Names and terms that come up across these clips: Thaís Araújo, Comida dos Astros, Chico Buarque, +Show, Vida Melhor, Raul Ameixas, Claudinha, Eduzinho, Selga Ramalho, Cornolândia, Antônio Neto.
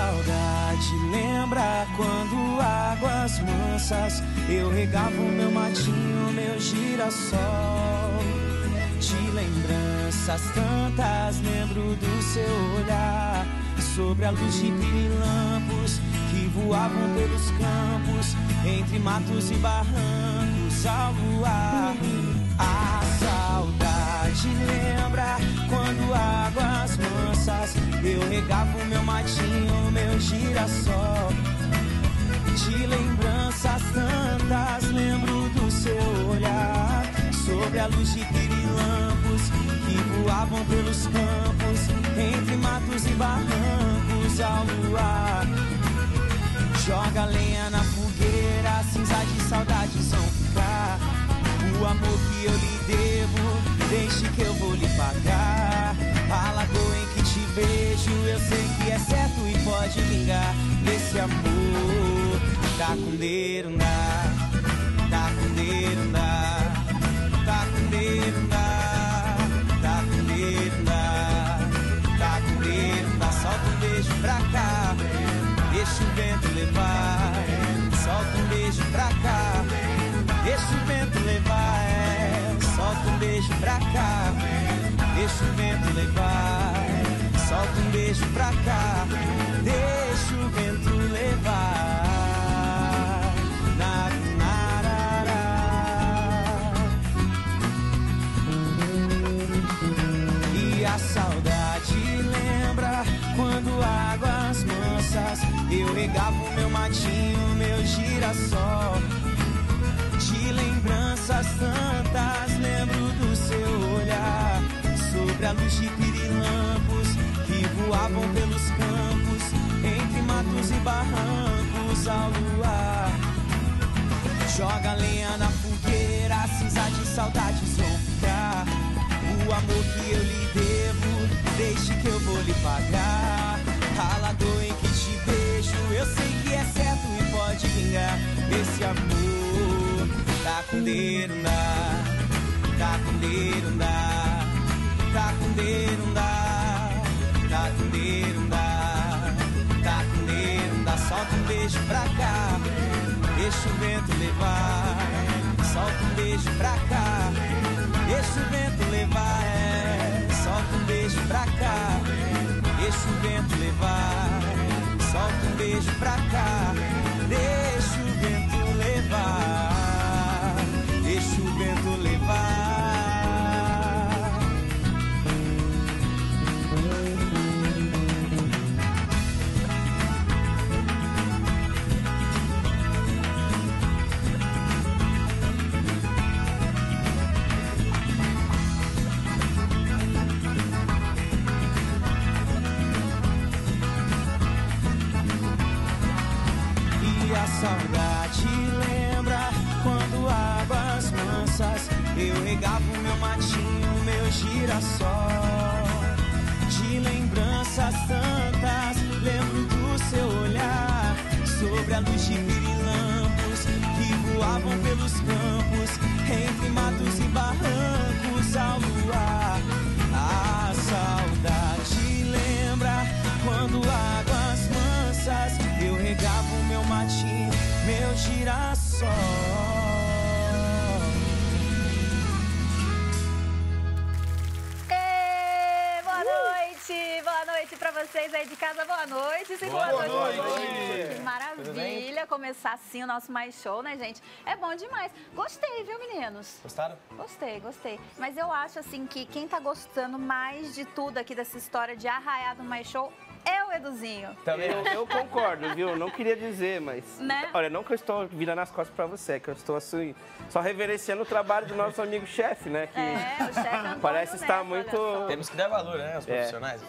saudade lembra quando águas mansas eu regava o meu matinho, meu girassol. De lembranças tantas lembro do seu olhar, sobre a luz de pirilampos que voavam pelos campos, entre matos e barrancos ao luar. A saudade lembra quando águas mansas eu regava o meu matinho, meu girassol. De lembranças tantas lembro do seu olhar, sobre a luz de pirilampos que voavam pelos campos, entre matos e barrancos ao luar. Joga lenha na fogueira, cinza de saudades vão ficar. O amor que eu lhe devo, deixe que eu vou lhe pagar. A lagoa em que te vejo, eu sei que é certo e pode vingar. Desse amor, takunderundá, takunderundá, takunderundá, takunderundá, takunderundá. Solta um beijo pra cá, deixa o vento levar. Solta um beijo pra cá, deixa o vento levar, solta um beijo pra cá, deixa o vento levar, solta um beijo pra cá, deixa o vento levar. E a saudade lembra quando águas mansas eu regava o meu matinho, meu girassol. De lembranças santas lembro do seu olhar, sobre a luz de pirilampos que voavam pelos campos, entre matos e barrancos ao luar. Joga lenha na fogueira, cinza de saudades vão ficar. O amor que eu lhe devo, deixe que eu vou lhe pagar. A lagoa em que te beijo, eu sei que é certo e pode vingar. Esse amor, takunderundá, takunderundá, takunderundá, takunderundá, takunderundá. Solta um beijo pra cá, deixa o vento levar. Solta um beijo pra cá, deixa o vento levar. Solta um beijo pra cá, deixa o vento levar. Solta um beijo pra cá, deixa o vento levar. Deixa o vento levar. E a saudade lembra quando águas mansas eu regava o meu matinho, meu girassol. De lembranças santas lembro do seu olhar, sobre a luz de pirilampos que voavam pelos campos, entre matos e barrancos ao luar. A saudade lembra quando águas mansas eu regava o meu matinho, meu girassol. Pra vocês aí de casa, boa noite. Boa noite. Que maravilha começar assim o nosso mais show, né, gente? É bom demais. Gostei, viu, meninos? Gostaram? Gostei. Mas eu acho, assim, que quem tá gostando mais de tudo aqui dessa história de arraiar do mais show é o Eduzinho. Também eu concordo, viu? Não queria dizer, mas... Né? Olha, não que eu estou virando as costas pra você, é que eu estou assim, só reverenciando o trabalho do nosso amigo chefe, né? Que é, o chefe Antônio parece estar Neto, muito... Temos que dar valor, né, aos profissionais.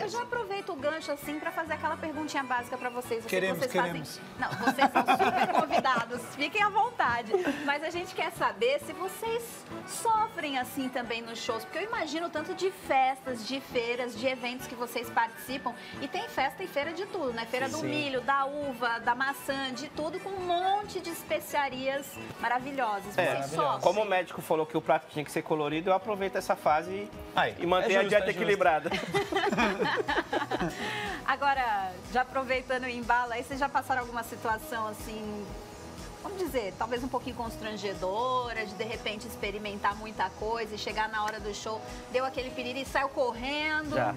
Eu já aproveito o gancho, assim, pra fazer aquela perguntinha básica pra vocês. Vocês queremos. Não, vocês são super convidados, fiquem à vontade. Mas a gente quer saber se vocês sofrem, assim, também nos shows, porque eu imagino tanto de festas, de feiras, de eventos que vocês participam. E tem festa e feira de tudo, né? Feira do milho, da uva, da maçã, de tudo, com um monte de especiarias maravilhosas. Como o médico falou que o prato tinha que ser colorido, eu aproveito essa fase e mantenho a dieta equilibrada. Agora, já aproveitando o embalo, aí vocês já passaram alguma situação assim, vamos dizer, talvez um pouquinho constrangedora, de repente experimentar muita coisa e chegar na hora do show, deu aquele piriri e saiu correndo? Já.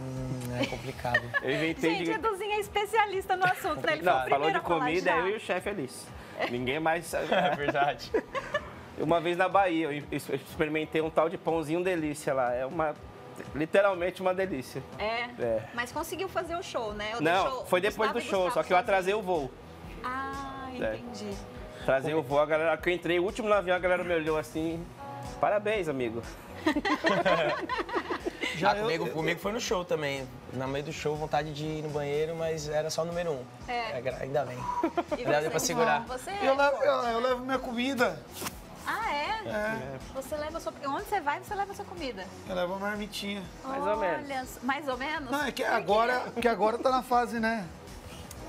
É complicado. Eu inventei. Gente, Eduzinho é especialista no assunto, né? Ele não, falou de comida, eu e o chefe Alice. Ninguém mais sabe. É verdade. Uma vez na Bahia, eu experimentei um tal de pãozinho delícia lá. É uma... literalmente uma delícia. É? É. Mas conseguiu fazer o show, né? Não, foi depois do show, só que eu atrasei o voo. Ah, entendi. Atrasei o voo, a galera... que eu entrei, o último no avião, a galera me olhou assim... Parabéns, amigo. Já comigo foi no show também. No meio do show, vontade de ir no banheiro, mas era só o número 1. É. Ainda bem. E você, pra segurar. Você é? Eu levo minha comida. Ah, é? É. Você leva sua... Onde você vai, você leva a sua comida? Eu levo uma marmitinha. Mais ou menos. Mais ou menos? Não, é que agora tá na fase, né?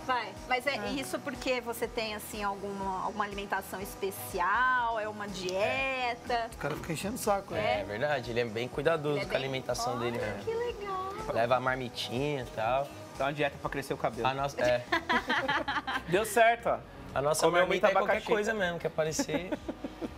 Vai, mas é isso porque você tem, assim, alguma alimentação especial, é uma dieta? O cara fica enchendo o saco, né? É verdade, ele é bem cuidadoso com a alimentação dele, né? Que legal! Leva a marmitinha e tal. Dá uma dieta pra crescer o cabelo. A nossa... É. Deu certo, ó. A nossa marmita é qualquer coisa mesmo, que aparecer...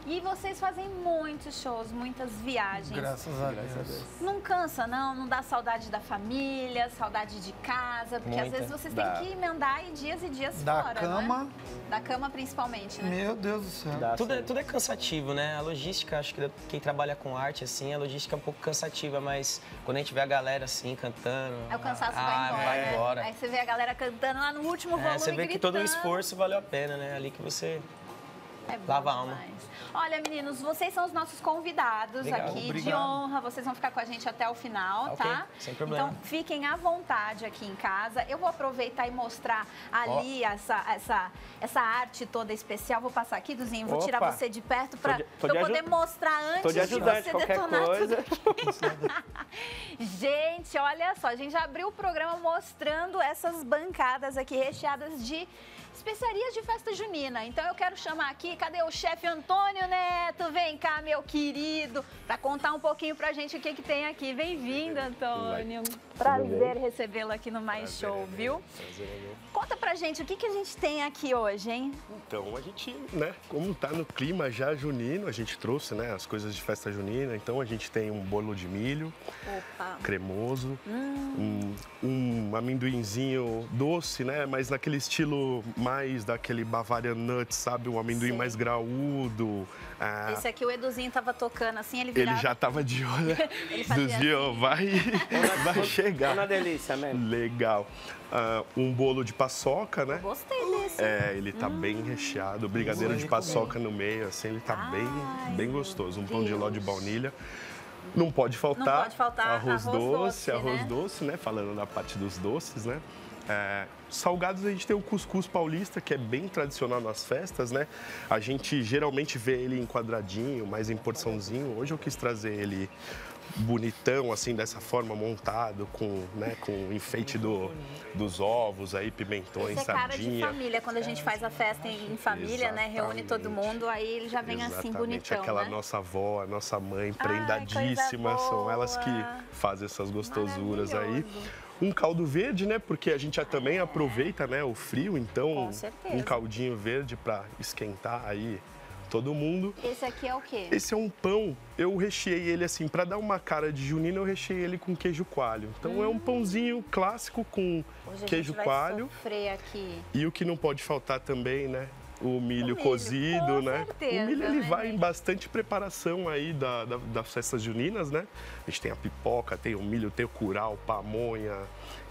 E vocês fazem muitos shows, muitas viagens. Graças a Deus. Não cansa, não? Não dá saudade da família, saudade de casa? Porque às vezes vocês têm que emendar e dias fora, né? Da cama. Da cama, principalmente, né? Meu Deus do céu. Tudo é cansativo, né? A logística, acho que quem trabalha com arte, assim, a logística é um pouco cansativa, mas quando a gente vê a galera, assim, cantando... Aí o cansaço vai embora. Vai embora. Aí você vê a galera cantando lá no último volume, gritando. Você vê que todo o esforço valeu a pena, né? Ali que você... É bom Lava a alma. Olha, meninos, vocês são os nossos convidados aqui, de honra. Vocês vão ficar com a gente até o final, tá? Sem problema. Então, fiquem à vontade aqui em casa. Eu vou aproveitar e mostrar ali essa arte toda especial. Vou passar aqui, Duzinho, vou tirar você de perto pra eu poder mostrar antes de você detonar tudo aqui. Gente, olha só, a gente já abriu o programa mostrando essas bancadas aqui recheadas de... especiarias de festa junina. Então eu quero chamar aqui, cadê o chefe Antônio Neto? Vem cá, meu querido, para contar um pouquinho pra gente o que tem aqui. Bem-vindo, Antônio. Prazer recebê-lo aqui no Mais Show, viu? Conta pra gente, o que a gente tem aqui hoje, hein? Então, a gente, né, como tá no clima já junino, a gente trouxe, né, as coisas de festa junina. Então a gente tem um bolo de milho cremoso, um amendoinzinho doce, né, mas naquele estilo... mais daquele Bavarian Nuts, sabe? Um amendoim mais graúdo. Ah, esse aqui o Eduzinho tava tocando assim, ele virava... Ele já tava de olho. Eduzinho, assim. vai chegar. É uma delícia mesmo. Legal. Ah, um bolo de paçoca, né? Eu gostei desse. É, ele tá bem recheado. Brigadeiro de paçoca no meio, assim, ele tá bem gostoso. Um pão de ló de baunilha. Não pode faltar arroz doce, né? Falando da parte dos doces, né? É, salgados, a gente tem o cuscuz paulista, que é bem tradicional nas festas, né? A gente geralmente vê ele em quadradinho, mais em porçãozinho. Hoje eu quis trazer ele bonitão, assim, dessa forma, montado, com enfeite dos ovos aí, pimentões, sardinha. Isso é cara de família, quando a gente faz a festa em família, né? Reúne todo mundo, aí ele já vem assim, bonitão, aquela nossa avó, a nossa mãe, prendadíssima, são elas que fazem essas gostosuras aí. Um caldo verde, né? Porque a gente já também aproveita, né, o frio, então um caldinho verde para esquentar aí todo mundo. Esse aqui é o quê? Esse é um pão, eu recheei ele assim, para dar uma cara de junina, eu recheei ele com queijo coalho. Então é um pãozinho clássico com queijo coalho. Aqui. E o que não pode faltar também, né? O milho cozido, com né? Certeza, o milho ele vai em bastante preparação aí das festas juninas, né? A gente tem a pipoca, tem o milho, tem o curau, pamonha,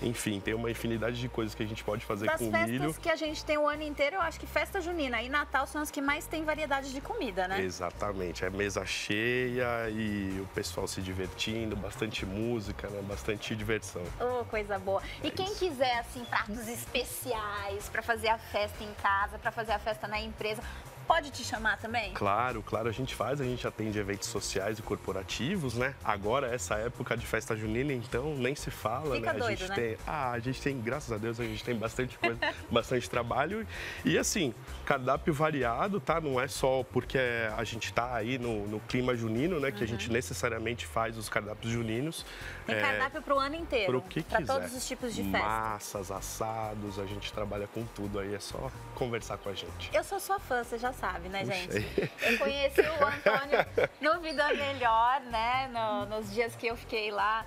enfim, tem uma infinidade de coisas que a gente pode fazer com o milho. As festas que a gente tem o ano inteiro, eu acho que festa junina e Natal são as que mais tem variedade de comida, né? Exatamente, é mesa cheia e o pessoal se divertindo, bastante música, né? Bastante diversão. Oh, coisa boa. E quem quiser, assim, pratos especiais para fazer a festa em casa, para fazer a festa na empresa, pode te chamar também? Claro, claro, a gente faz, a gente atende eventos sociais e corporativos, né? Agora, essa época de festa junina, então, nem se fala, fica né? Doido, a gente, né? A gente tem, graças a Deus, a gente tem bastante coisa, bastante trabalho. E assim, cardápio variado, tá? Não é só porque a gente tá aí no clima junino, né? Que a gente necessariamente faz os cardápios juninos. Tem cardápio pro ano inteiro, pro que pra quiser. Todos os tipos de festa. Massas, assados, a gente trabalha com tudo aí, é só conversar com a gente. Eu sou sua fã, você já sabe, né, gente? Eu conheci o Antônio no Vida Melhor, né? Nos dias que eu fiquei lá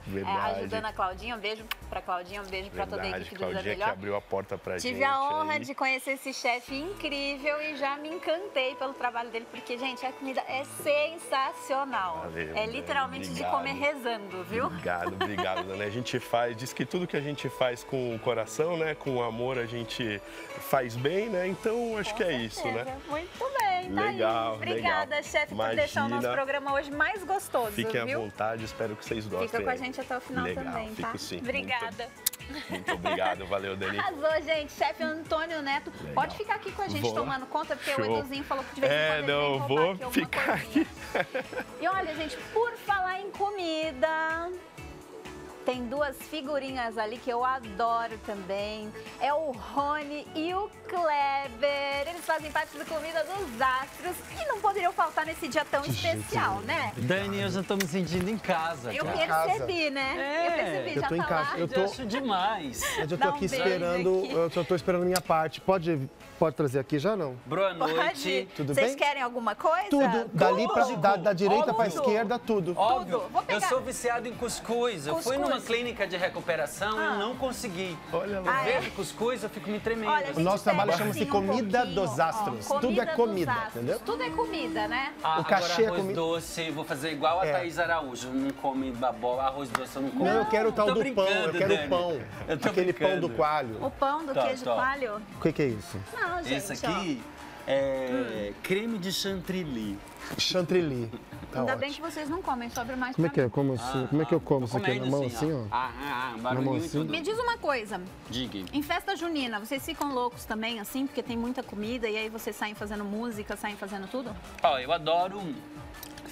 ajudando a Claudinha. Um beijo pra Claudinha, um beijo pra toda a equipe do Vida Melhor. Que abriu a porta pra gente. Tive a honra de conhecer esse chefe incrível e já me encantei pelo trabalho dele, porque, gente, a comida é sensacional. Valeu, é literalmente de comer rezando, viu? Obrigado, obrigado, Dani. A gente faz, diz que tudo que a gente faz com o coração, né? Com o amor, a gente faz bem, né? Então, acho que é isso, né? Muito bem, tá legal, aí. Obrigada, chefe, por deixar o nosso programa hoje mais gostoso, Fiquem à vontade, espero que vocês gostem. Fica com a gente até o final também, tá? Fico, sim. Obrigada. Muito obrigado, valeu, Dani. Arrasou, gente. Chefe Antônio Neto, pode ficar aqui com a gente tomando conta, porque o Eduzinho falou que de vez em quando ele vem roubar aqui alguma coisinha. E olha, gente, por falar em comida... Tem duas figurinhas ali que eu adoro também. É o Rony e o Kleber. Eles fazem parte do Comida dos Astros e não poderiam faltar nesse dia tão especial, né? Dani, eu já tô me sentindo em casa. Eu percebi, né? É, eu percebi, já tá lá. Eu tô acho demais. Eu já tô aqui esperando, eu só tô esperando a minha parte. Pode trazer aqui já, não? Boa noite. Tudo bem? Vocês querem alguma coisa? Tudo. Dali da direita pra esquerda, tudo. Óbvio. Vou pegar. Eu sou viciado em cuscuz. Eu fui numa clínica de recuperação e não consegui. Olha lá. Vejo cuscuz, eu fico me tremendo. Olha, o nosso trabalho chama-se Comida dos Astros. Tudo é comida, entendeu? Tudo é comida, né? Ah, o cachê é comida. Doce, vou fazer igual a Thaís Araújo. Não come babola, arroz doce eu não como. Não, eu quero o tal do pão, eu quero o pão. Aquele pão do coalho. O pão do queijo coalho? O que é isso? Não, gente, esse aqui é creme de chantilly. Chantilly. Tá Ainda ótimo. Bem que vocês não comem, sobra mais pra mim. Como é que eu como isso aqui? Na mão assim, ó. Barulhinho e tudo. Me diz uma coisa. Diga. Em festa junina, vocês ficam loucos também, assim? Porque tem muita comida e aí vocês saem fazendo música, saem fazendo tudo? Ó, eu adoro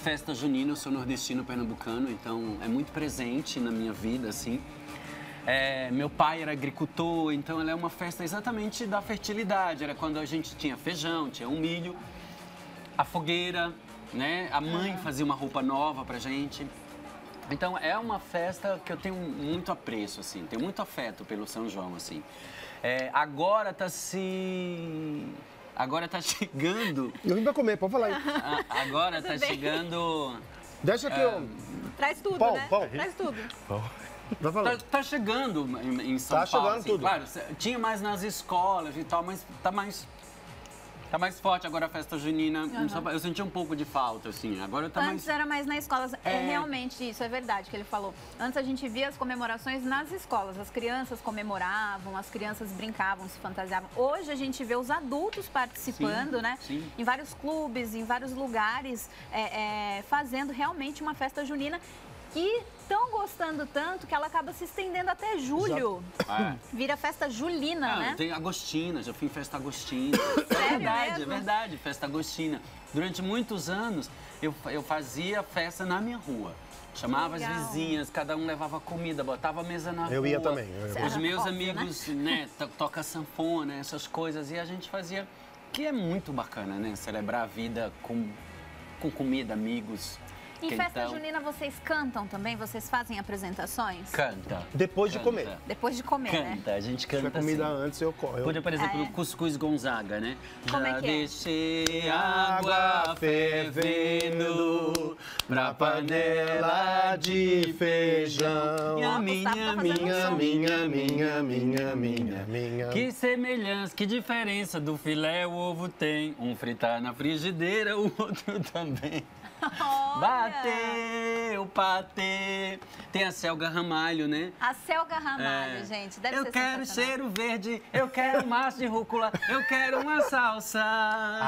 festa junina, eu sou nordestino pernambucano, então é muito presente na minha vida, assim. É, meu pai era agricultor, então ela é uma festa exatamente da fertilidade. Era quando a gente tinha feijão, tinha um milho, a fogueira, né? A mãe fazia uma roupa nova pra gente. Então é uma festa que eu tenho muito apreço, assim. Tenho muito afeto pelo São João, assim. É, agora tá chegando... Eu vim pra comer, pode falar aí. Agora tá chegando... Deixa que eu... Traz tudo, pão, né? Pão. Traz tudo. Pão. Tá chegando em São Paulo. Tá chegando assim, tudo. Claro, tinha mais nas escolas e tal, mas tá mais forte agora a festa junina. Eu senti um pouco de falta, assim. Agora tá Antes era mais nas escolas. É realmente isso, é verdade que ele falou. Antes a gente via as comemorações nas escolas. As crianças comemoravam, as crianças brincavam, se fantasiavam. Hoje a gente vê os adultos participando, sim, né? Sim. Em vários clubes, em vários lugares, fazendo realmente uma festa junina. E estão gostando tanto que ela acaba se estendendo até julho. Vira festa julina, né? Tem agostina, já fui em festa agostina. É verdade, mesmo? É verdade, festa agostina. Durante muitos anos, eu fazia festa na minha rua. Chamava as vizinhas, cada um levava comida, botava a mesa na rua. Eu ia também. Os meus amigos, né, toca sanfona, essas coisas. E a gente fazia, que é muito bacana, né? Celebrar a vida com comida, amigos... Em festa junina, vocês cantam também? Vocês fazem apresentações? Canta. Depois de comer. Depois de comer, né? Canta, a gente canta assim. Comida antes, eu... Podia, por exemplo, no Cuscuz Gonzaga, né? Como é que é? Deixei água fervendo pra panela de feijão. Minha. Que semelhança, que diferença do filé o ovo tem. Um fritar na frigideira, o outro também. Bateu, patê. Tem a Selga Ramalho, né? A Selga Ramalho, gente. Deve ser sensacional. Eu quero cheiro verde, eu quero massa de rúcula, eu quero uma salsa.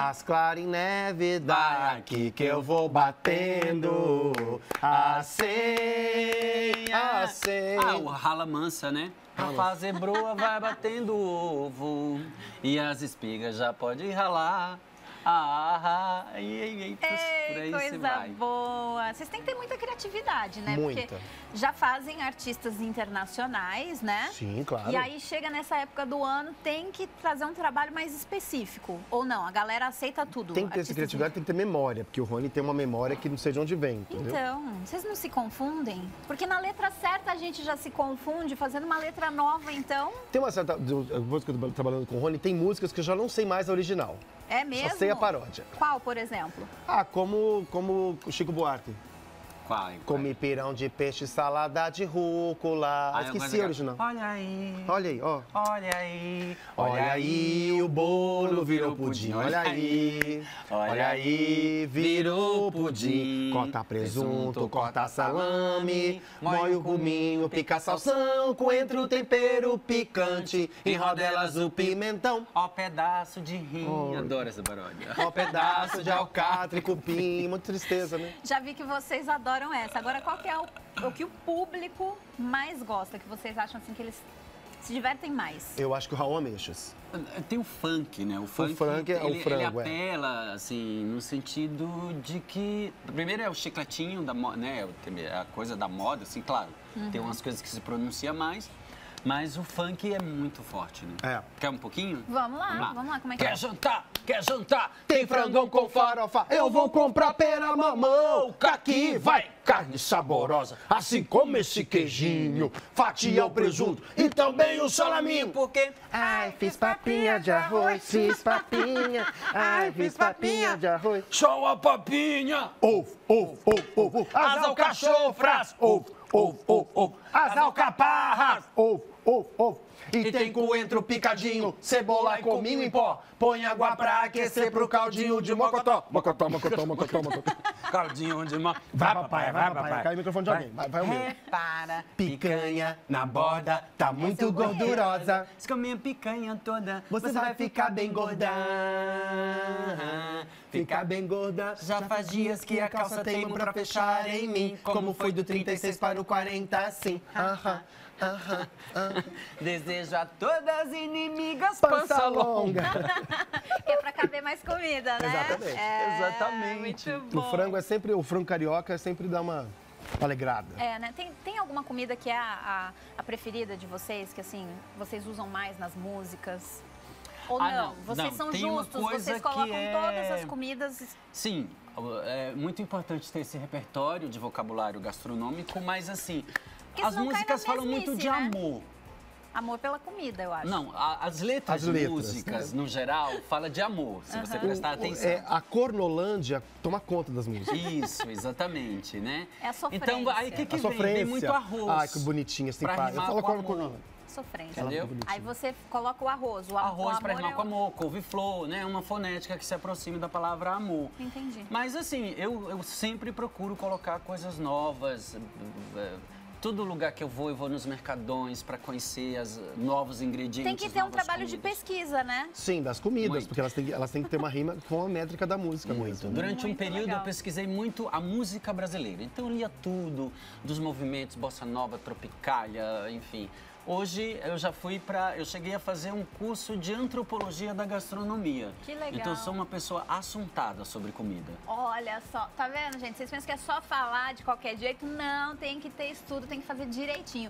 As claras em neve daqui que eu vou batendo. Acei. Ah, o rala mansa, né? A fazer broa vai batendo o ovo e as espigas já pode ralar. Ah, ei, coisa vai. Boa. Vocês têm que ter muita criatividade, né? Muita. Porque já fazem artistas internacionais, né? Sim, claro. E aí chega nessa época do ano, tem que trazer um trabalho mais específico. Ou não, a galera aceita tudo. Tem que ter essa criatividade, tem que ter memória, porque o Rony tem uma memória que não sei de onde vem, entendeu? Então, vocês não se confundem? Porque na letra certa a gente já se confunde, fazendo uma letra nova, então... Tem uma certa... Depois que eu tô trabalhando com o Rony, tem músicas que eu já não sei mais a original. É mesmo? Só sei a paródia. Qual, por exemplo? Ah, como Chico Buarque. Qual? Comi pirão de peixe, salada de rúcula. Ah, esqueci a original. Olha aí. Olha aí, ó. Olha aí. Olha aí, o bolo virou pudim. Olha aí. Olha aí, virou pudim. Corta presunto, corta salame. Moe o gominho, pica salsão. Coentro, tempero picante. Em rodelas, o pimentão. Ó, pedaço de rim. Oh. Adoro essa paródia. Ó, pedaço de alcatra e cupim. Muita tristeza, né? Já vi que vocês adoram essa. Agora, qual que é o que o público mais gosta, que vocês acham assim que eles se divertem mais? Eu acho que o Raul Ameixas. Tem o funk, né? O funk é o frango, ele apela, assim, no sentido de que... Primeiro é o chicletinho, da né? A coisa da moda, assim, claro. Uhum. Tem umas coisas que se pronuncia mais. Mas o funk é muito forte, né? É. Quer um pouquinho? Vamos lá, vamos lá. Como é que é? Quer jantar, tem frangão com farofa. Eu vou comprar pera mamão. Caqui, vai, carne saborosa. Assim como esse queijinho, fatia o presunto e também o salaminho. Porque... Ai, fiz papinha de arroz, fiz papinha. Ai, fiz papinha de arroz. Show a papinha. Ovo, ovo, ovo, ovo. As alcachofras, ovo. Ovo, ovo, ovo, as alcaparras, ovo, ovo, ovo. E tem coentro picadinho, cebola e cominho em pó. Põe água pra aquecer pro caldinho de mocotó. Mocotó, mocotó, mocotó, mocotó. Caldinho de mocotó. Vai, papai, vai, papai. Caiu o microfone de alguém, vai o meu. Repara, picanha na borda, tá muito gordurosa. Se comer picanha toda, você vai ficar bem gorda. Ficar bem gorda. Já faz dias que a calça teima pra fechar em mim. Como foi do 36 para o 40, assim. Aham. Aham, aham. Desejo a todas inimigas pança longa. É pra caber mais comida, né? Exatamente. É, exatamente. Muito bom. O frango é sempre, o frango carioca sempre dá uma alegrada. É, né? Tem alguma comida que é a preferida de vocês, que assim, vocês usam mais nas músicas? Ou não? Vocês são justos, vocês colocam todas as comidas... Sim, é muito importante ter esse repertório de vocabulário gastronômico, mas assim... As músicas falam muito de amor. Amor pela comida, eu acho. Não, as letras de músicas, no geral, fala de amor, se você prestar atenção. É, a Cornolândia toma conta das músicas. Isso, exatamente, né? É a sofrência. Então, aí o que vem? Tem muito arroz. Ai, que bonitinha, assim, pá. Eu falo Cornolândia. Sofrência. Entendeu? Aí você coloca o arroz. O arroz para rimar com amor, couve-flor, né? Uma fonética que se aproxime da palavra amor. Entendi. Mas assim, eu sempre procuro colocar coisas novas. Todo lugar que eu vou nos mercadões para conhecer os novos ingredientes. Tem que ter um trabalho de pesquisa, né? Sim, das comidas, porque elas têm que ter uma rima com a métrica da música. Muito. Durante um período eu pesquisei muito a música brasileira. Então eu lia tudo, dos movimentos bossa nova, tropicália, enfim. Hoje eu já fui para... Eu cheguei a fazer um curso de antropologia da gastronomia. Que legal. Então eu sou uma pessoa assuntada sobre comida. Olha só, tá vendo, gente? Vocês pensam que é só falar de qualquer jeito? Não, tem que ter estudo, tem que fazer direitinho.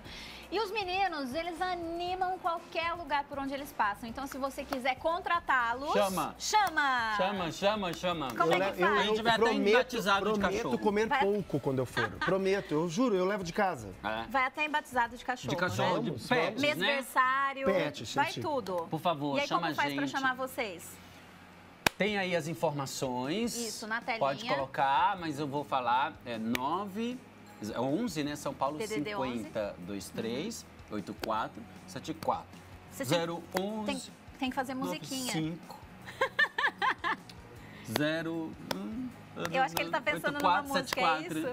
E os meninos, eles animam qualquer lugar por onde eles passam. Então se você quiser contratá-los... Chama! Chama! Chama, chama, chama. Como é que faz? A gente vai até embatizado de cachorro. Prometo comer pouco quando eu for. Prometo, eu juro, eu levo de casa. É. Vai até embatizado de cachorro. De cachorro, né? Pets, mesversário, né? Vai tudo. Por favor, e aí, chama a gente. Como faz pra chamar vocês? Tem aí as informações. Isso, na telinha. Pode colocar, mas eu vou falar. É 11, né? São Paulo, DDD 50 23 84 74 011. Tem que fazer musiquinha. 05 0 1 Eu acho que ele tá pensando 8, 4, numa 7, música, 4. É isso?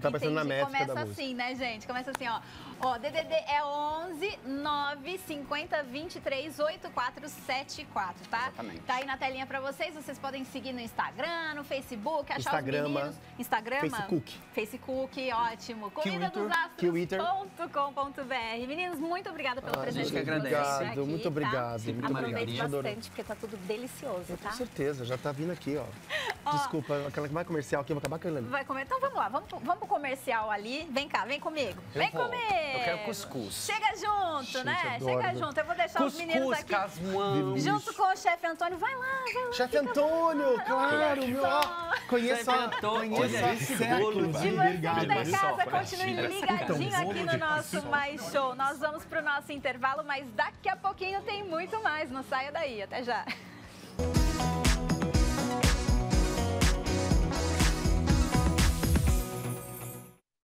Tá pensando na métrica da música. Começa assim, né, gente? Começa assim, ó. Ó, DDD é 11 950 23 8474, tá? Exatamente. Tá aí na telinha pra vocês. Vocês podem seguir no Instagram, no Facebook, achar os meninos. Instagram, Facebook. Facebook, ótimo. Comidadosastros.com.br. Meninos, muito obrigada pela presença de vocês. Obrigado, muito obrigado. Aproveite bastante, porque tá tudo delicioso, tá? Com certeza, já tá vindo aqui, ó. Desculpa, aquela que vai comercial aqui, vai acabar caindo. Vai comer, então vamos lá, vamos pro comercial ali. Vem cá, vem comigo. Vem comer. Eu quero cuscuz. Chega junto, gente, né? Chega junto. Eu vou deixar cuscuz, os meninos aqui. Casmão. Junto com o chefe Antônio. Vai lá, vai lá. Chefe Antônio, claro, meu. Conheço a Antônio. De vocês da casa, continue ligadinho aqui no nosso Mais Show. Nós vamos pro nosso intervalo, mas daqui a pouquinho tem muito mais. Não saia daí, até já.